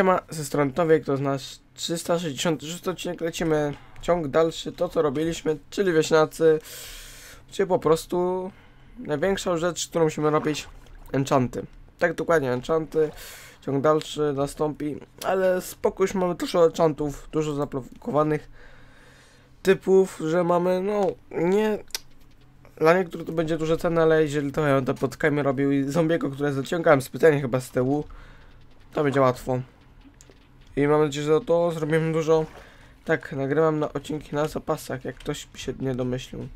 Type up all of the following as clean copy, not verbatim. Siema, ze strony Tofik, to jest nasz 366 odcinek, lecimy ciąg dalszy, to co robiliśmy, czyli wieśniacy, czyli po prostu największą rzecz, którą musimy robić, enchanty. Tak dokładnie, enchanty, ciąg dalszy nastąpi, ale spokój, mamy dużo enchantów, dużo zablokowanych typów, że mamy, no nie... Dla niektórych to będzie duże ceny, ale jeżeli to ja to pod kamień robił i zombiego, które zaciągałem specjalnie chyba z tyłu, to będzie łatwo. I mam nadzieję, że to zrobimy dużo. Tak, nagrywam na odcinki na zapasach, jak ktoś się nie domyślił.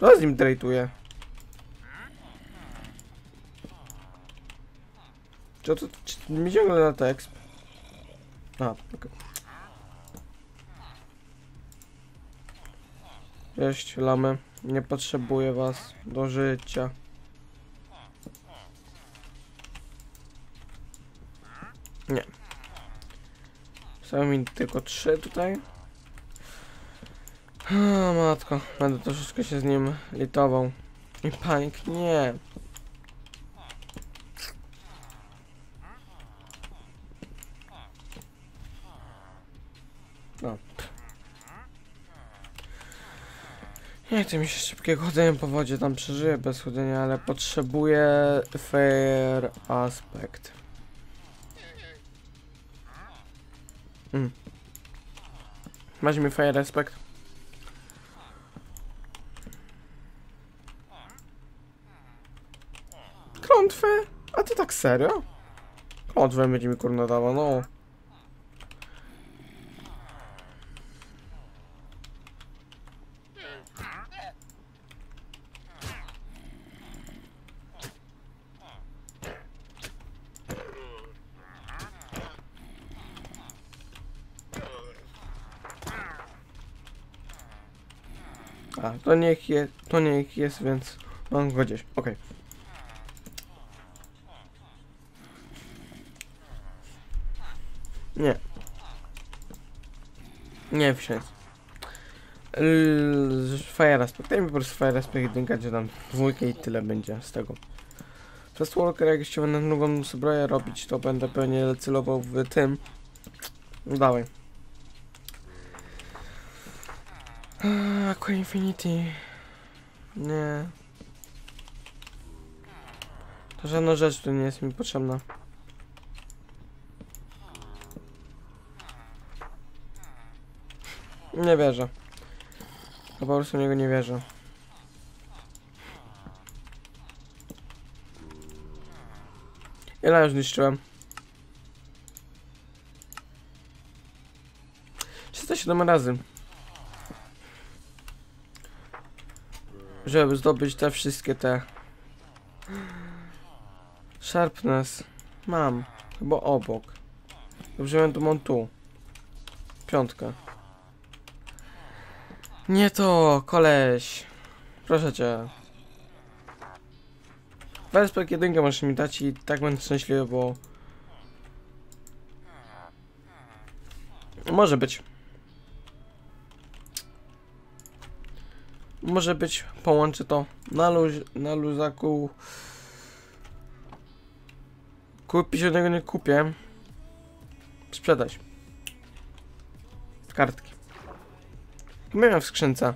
Co z nim drejtuje? Czy to mi ciągle na tekst? A, okej. Okay. Cześć, lamy. Nie potrzebuję was do życia. Nie. Zostały mi tylko 3 tutaj. O, matko, będę troszeczkę się z nim litował. I panik, nie. No. Nie chcę mi się szybkiego chodzenia po wodzie, tam przeżyję bez chodzenia, ale potrzebuję fair aspect. Masz mi fair respekt. Klątwę? A ty tak serio? Klątwę będzie mi kurna dawa, no. A, to niech jest, więc mam go gdzieś, okej. Nie. Nie wsiądź. Fire aspect, daj mi po prostu fire aspect jedynka, gdzie tam dwójkę i tyle będzie z tego. Przez walker, jak jeszcze będę nową zbroję robić, to będę pewnie celował w tym. No dawaj. Aqua Infinity. Nie. To żadna rzecz tu nie jest mi potrzebna. Nie wierzę. Ja po prostu w niego nie wierzę. Ile już niszczyłem? 307 razy. Żeby zdobyć te wszystkie te... Sharpness. Mam. Chyba obok. Dobrze, ja to mam tu. 5. Nie to, koleś. Proszę cię. Respekt 1 możesz mi dać i tak będę szczęśliwy, bo... Może być. Może być, połączę to na luzaku. Kupić od niego nie kupię. Sprzedać. Kartki. Miałem w skrzynce.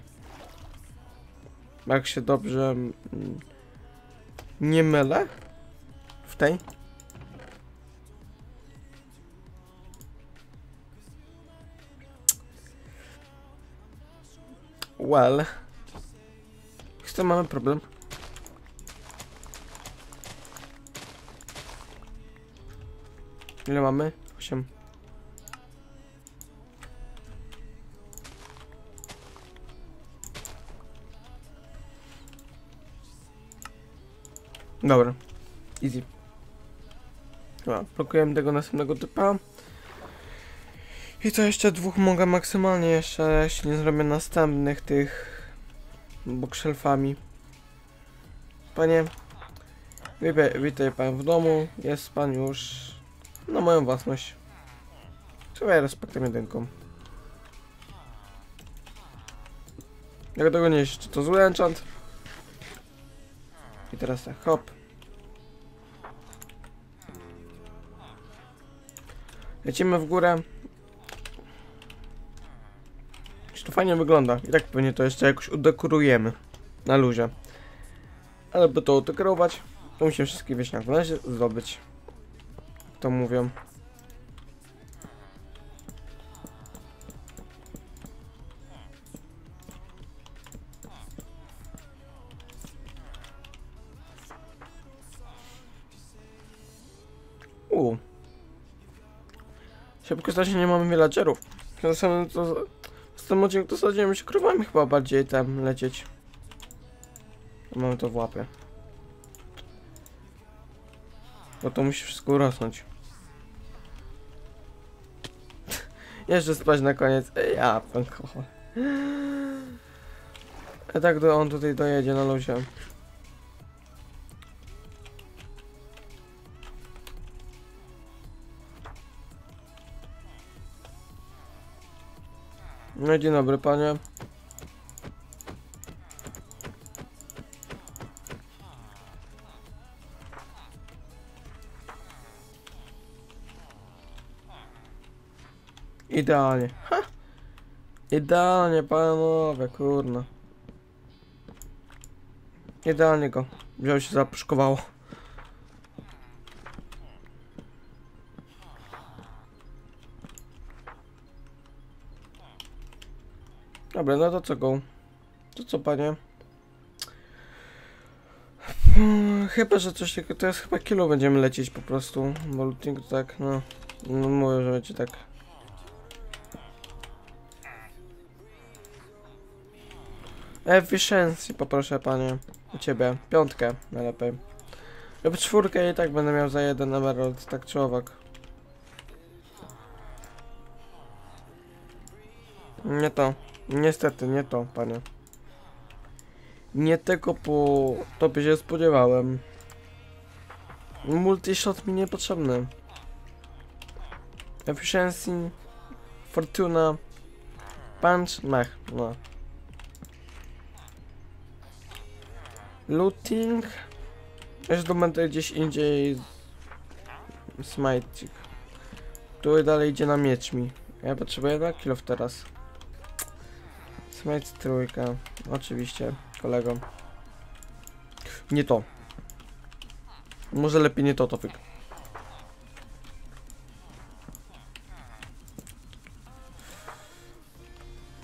Jak się dobrze nie mylę. W tej. Well. To mamy problem. Ile mamy? 8. Dobra. Easy. Dobra, blokujemy tego następnego typa. I to jeszcze 2 mogę maksymalnie jeszcze, jeśli nie zrobię następnych tych... bookshelfami. Panie, witaj pan w domu, jest pan już na moją własność. Trzeba ja respektem jedynką. Jak tego nie jest, czy to zły enchant? I teraz tak, hop. Lecimy w górę. Czy to fajnie wygląda. I tak pewnie to jeszcze jakoś udekorujemy. Na luzie. Ale by to udekorować, to musimy wszystkie wieści na razie zdobyć. To mówią. Szybko znacznie nie mamy villagerów. W tym odcinku to zasadzie się krowami chyba bardziej tam lecieć. Mamy to w łapie. Bo to musi wszystko rosnąć. Jeszcze spać na koniec. Ja, alkohol. A tak on tutaj dojedzie na luzie. No dzień dobry, panie. Idealnie. Ha! Idealnie, panowie, kurna. Idealnie go. Wziął się, zapuszkowało. Dobra, no to co go? To co, panie? Chyba, że coś takiego, to jest chyba kilo będziemy lecieć po prostu, bo looting to tak, no, no mówię, że będzie tak. Efficiency poproszę, panie, u ciebie, 5 najlepiej. Lub 4 i tak będę miał za 1 emerald, tak czy owak. Nie to. Niestety, nie to, panie. Nie tego po tobie się spodziewałem. Multishot mi niepotrzebny. Efficiency, fortuna, punch, mech, no. Looting. Jeszcze to będę gdzieś indziej. Smajcik. Tu dalej idzie na miecz mi. Ja potrzebuję 2 kilo teraz. Smite 3, oczywiście, kolego. Nie to. Może lepiej nie to, Tofik.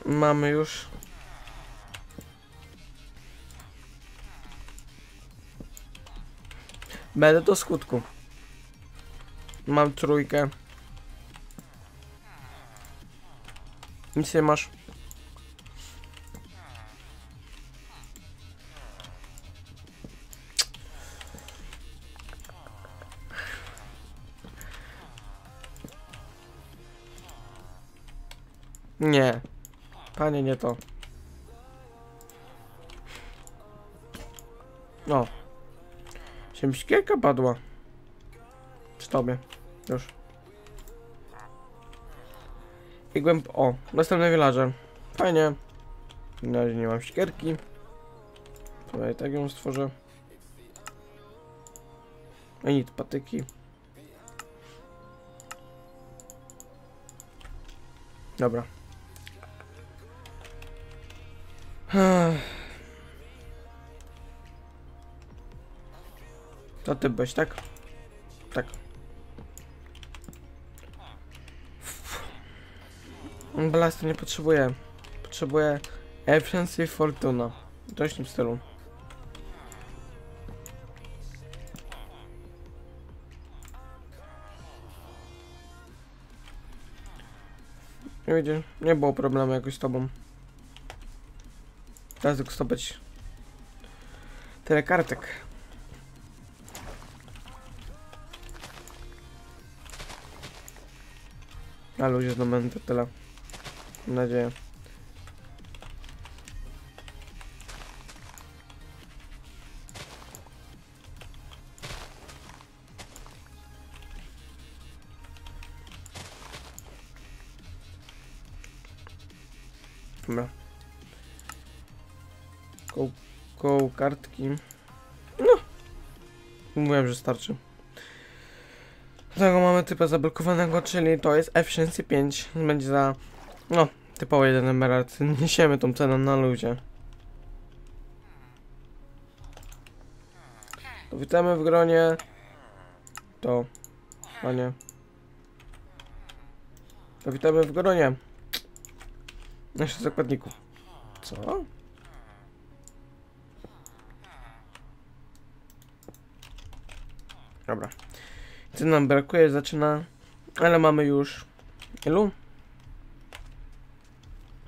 Mamy już. Będę do skutku. Mam 3. Nic nie masz. Nie, panie, nie to. No, siemśkierka padła. Przy tobie, już. I głęb... O, następny villager. Fajnie. Na razie nie mam siekierki. Tutaj tak ją stworzę. I nic, patyki. Dobra. To ty byś, tak? Tak. Blastu nie potrzebuję. Potrzebuję efficiency fortuna. W dość stylu. Nie widzisz? Nie było problemu jakoś z tobą. Teraz tylko zdobyć tyle kartek. A ludzie zdobędą tyle. Mam nadzieję. Dobra. Koło kartki. No. Mówiłem, że starczy. Tego mamy typa zablokowanego, czyli to jest Efficiency 5. Będzie za, no, typowo 1 emerald. Niesiemy tą cenę na ludzie. To witamy w gronie. To, panie. To witamy w gronie naszych zakładników. Co? Dobra. Co nam brakuje, zaczyna. Ale mamy już... Ilu?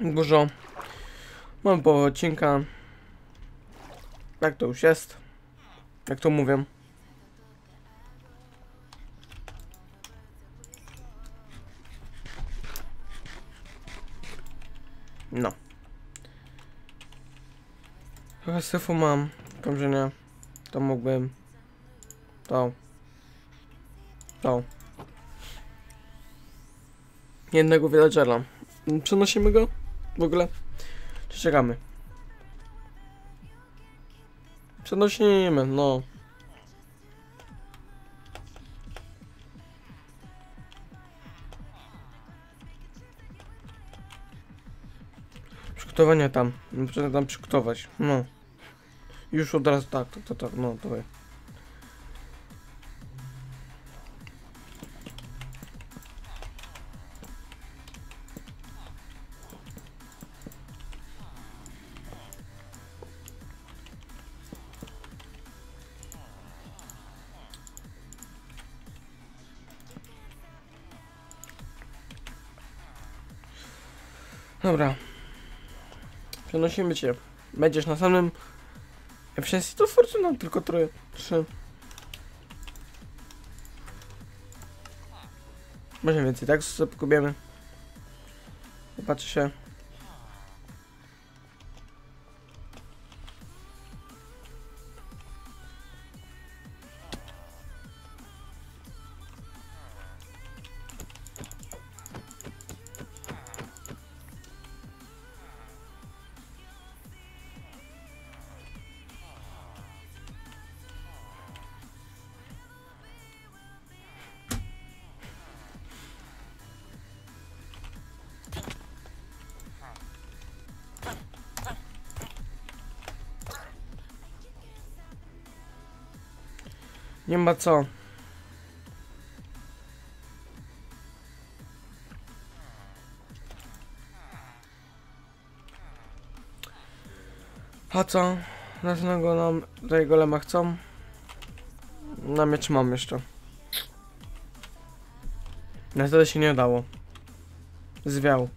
Dużo. Mam połowę odcinka. Tak to już jest. Jak to mówię. No. Trochę syfu mam. Wiem, że nie. To mógłbym... To. To. Jednego villagera. Przenosimy go? W ogóle? Czy czekamy? Przenosimy, no. Przygotowania tam. Muszę tam przygotować. No. Już od razu tak, tak, no, to dobra. Przenosimy cię. Będziesz na samym... Ja przecież to Fortuna, tylko trzy. Może więcej, tak? Co pokupiemy? Zobaczy się. Nie ma co. A co? Naszego nam tutaj golema chcą. Na miecz mam jeszcze. Na wtedy się nie udało. Zwiał.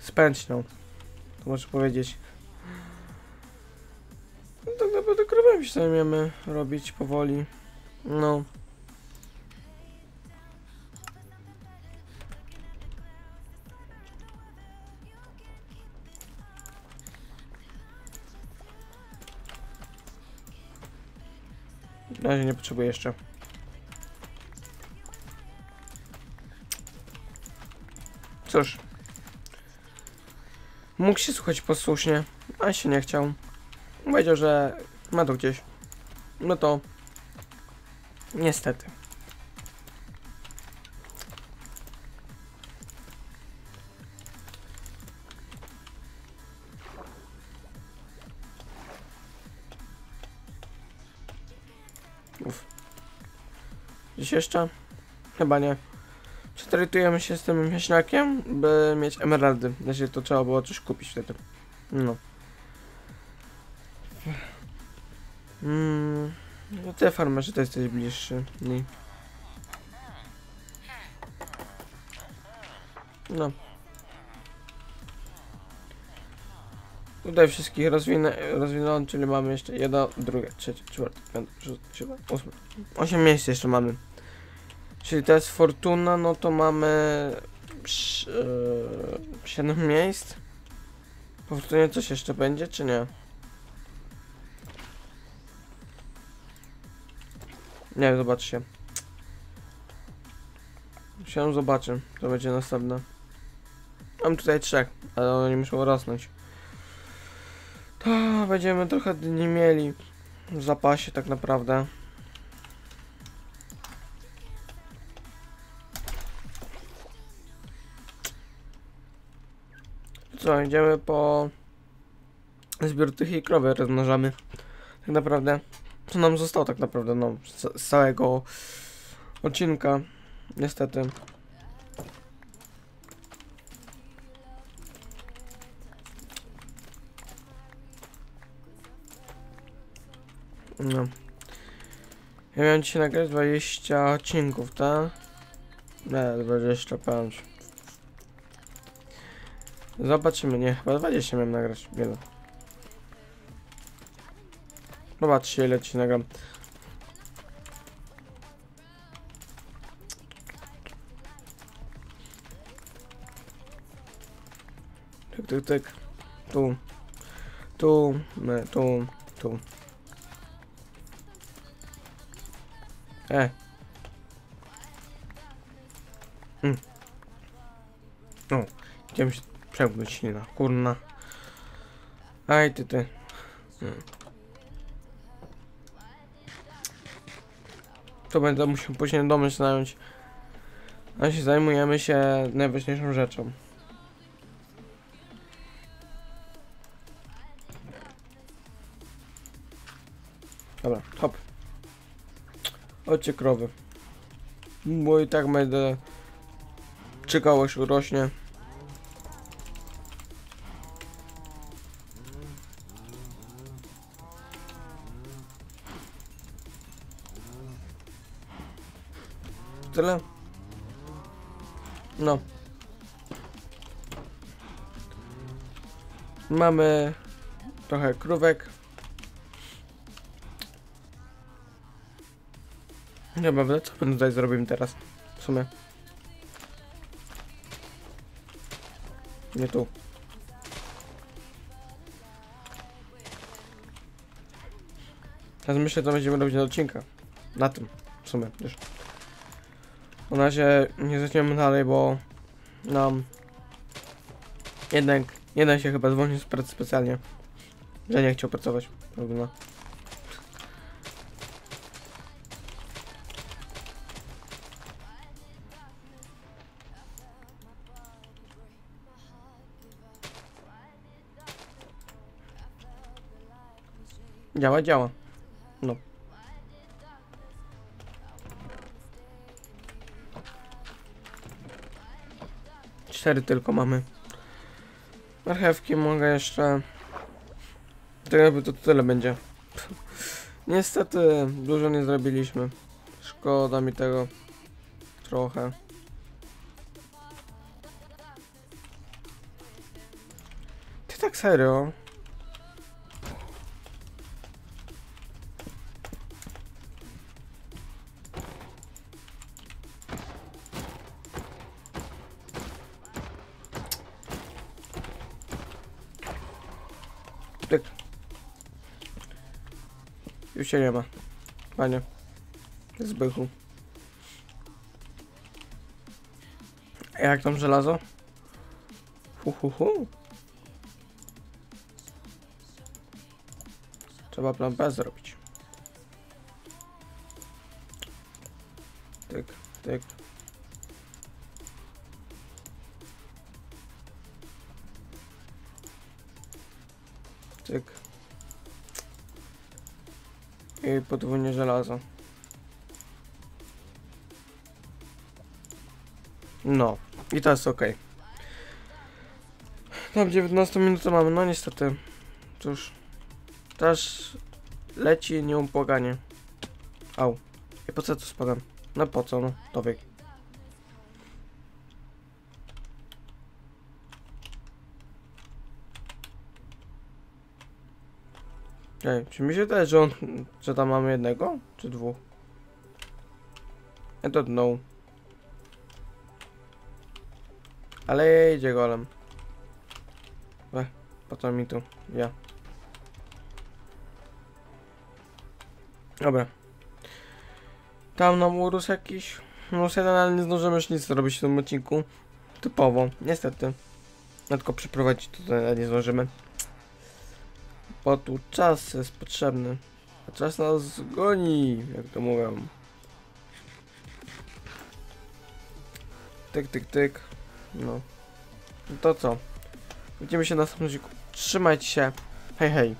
Spęczną. To muszę powiedzieć. No tak naprawdę krowami się zajmiemy robić powoli. No. Na razie nie potrzebuję jeszcze. Cóż. Mógł się słuchać posłusznie, a się nie chciał. Powiedział, że ma to gdzieś. No to... Niestety. Uf. Dziś jeszcze? Chyba nie. Przetargujemy się z tym jaśniakiem, by mieć emeraldy. Znaczy to trzeba było coś kupić wtedy. No. No te farmerze to jesteś bliższy. Nie. No. Tutaj wszystkich rozwinąłem, czyli mamy jeszcze 1, 2, 3, 4, 5, 6, 7, 8. 8 miejsc jeszcze mamy. Czyli to jest Fortuna, no to mamy 7 miejsc. Po Fortunie coś jeszcze będzie, czy nie? Nie, zobaczcie. Się zobaczy, to będzie następne. Mam tutaj 3, ale oni muszą rosnąć. To będziemy trochę dni mieli w zapasie tak naprawdę. co, idziemy po zbiór tych i krowy rozmnażamy. Tak naprawdę, co nam zostało tak naprawdę, no, z całego odcinka, niestety. No. Ja miałem dzisiaj nagrać 20 odcinków, tak? Nie, 25. Zobaczymy, nie, chyba 20 miałem nagrać, nie wiem. Zobaczcie, ile ci nagram. Tyk, tyk, tyk. Tu. Tu. Nie, tu. Tu. No, chciałem się przełknąć, nie da, kurna. Aj, ty. To będę musiał później domyśl zająć. A się zajmujemy się najważniejszą rzeczą. Dobra, hop. Chodźcie krowy. Bo i tak będę czekał, aż urośnie. Tyle? No. Mamy trochę krówek. Nie mam wiedzy, co my tutaj zrobimy teraz, w sumie. Nie tu. Teraz myślę, co będziemy robić na odcinka. Na tym, w sumie, już. Na razie nie zaczniemy dalej, bo nam jednak jeden się chyba zwolnił z pracy specjalnie, że nie chciał pracować. No. Działa, działa. No. Cztery tylko mamy. Marchewki mogę jeszcze... To tyle będzie. Niestety dużo nie zrobiliśmy. Szkoda mi tego. Trochę. Ty tak serio? Już się nie ma, panie Zbychu. A jak tam żelazo? Trzeba plan B zrobić. Tyk, tyk. Tyk. I podwójnie żelazo. No. I to jest ok. Tam 19 minut mamy. No niestety. Cóż. Też leci nieubłaganie. Au. I po co tu spadam? No po co? No. Tofik. Ej, czy mi się też, że on, że tam mamy jednego, czy dwóch? I don't know. Ale idzie golem. Po co mi tu? Ja. Dobra. Tam nam urósł jakiś... Urósł jeden, ale nie zdążymy już nic zrobić w tym odcinku. Typowo, niestety. No tylko przeprowadzić tutaj nie zdążymy. Bo tu czas jest potrzebny, a czas nas zgoni, jak to mówią. Tyk, tyk, tyk. No. To co? Widzimy się na następnym odcinku. Trzymajcie się. Hej, hej.